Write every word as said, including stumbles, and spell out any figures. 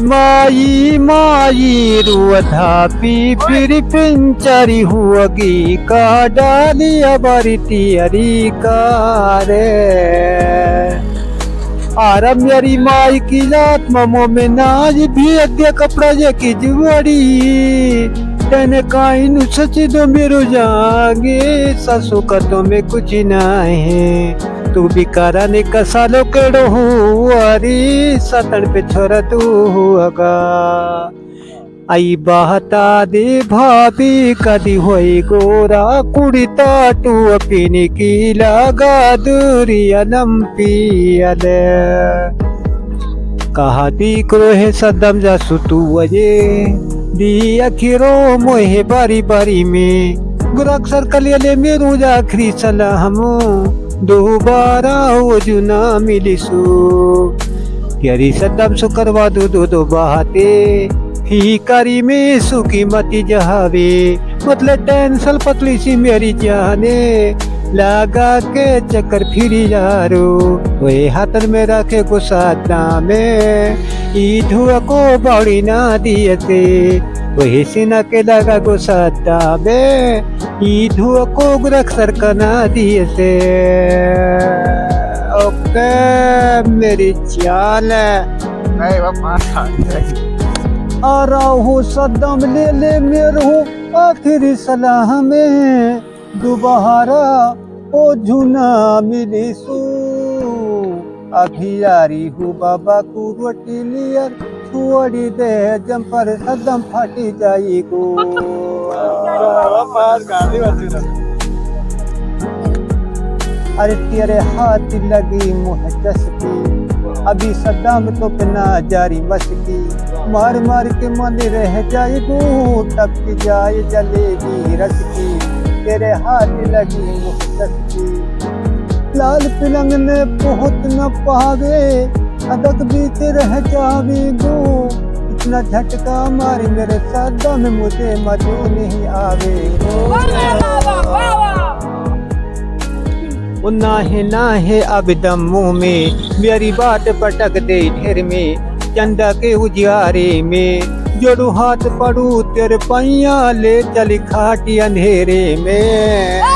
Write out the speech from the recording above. माई माई रुवधापी फिर पिंचरी हुगी का डालिया बारी तियरी कारे आरम यारी माई की जात ममो में नाज भी अद्य कपड़ा जे की जुवड़ी तेने काई नु सच दो मेरो जागे सासु का तो में कुछ ना है तू भी कारा ने कसालो केड़ो हुआरी सतन पे छोरा तू हुआगा आई बहता दे भाभी कदी होई गोरा कुड़िता तू अपनी की लगा दूरिया लंपिया दे कहा दीकरो है सदम जासु तू अजे दी अखिरो मोहे बारी बारी में गुराक सरकलियले मेरू जाखरी सला हमो दोबारा हो जुना मिलिसू यारी सदम सु करवा दो दो दो बहाते फीकारी में सुकी मती जहावे मतलब टेंसल पतली सी मेरी जाने लगा के चक्कर फिरी यारो वे हाथन में रखे गुस्सा में ईधुआ को बाड़ी ना दिए थे वही सीना के लगा गुस्सा में ईधुआ को गुरक्षर करना दिए थे। ओके मेरी चाल आ रहा हूँ सदम ले ले मेरे हूँ आखिरी सलाह में दोबारा ओ झूना मिलीसू अखियारी हूँ बाबा को रोटी लिया थोड़ी दे जम पर सदम फाटी जाई को अरे तेरे हाथ लगी मुँह चसकी अभी सदम तो बिना जारी मस्की मार मार के मन रह जाए गो टपकी जाए जलेगी रसकी तेरे हाथ लगी मुँह चसकी लाल पिलंग ने पहुँच न पावे अदक बीते रह जावी गो इतना झटका मारी मेरे सदम में मुझे मजू नहीं आवे ओ नाहे नाहे अब दम मुँह में मेरी बात पटक दे ढेर में चंदा के उजियारे में जोड़ू हाथ पड़ू तेरे पैया ले चली खाटी अंधेरे में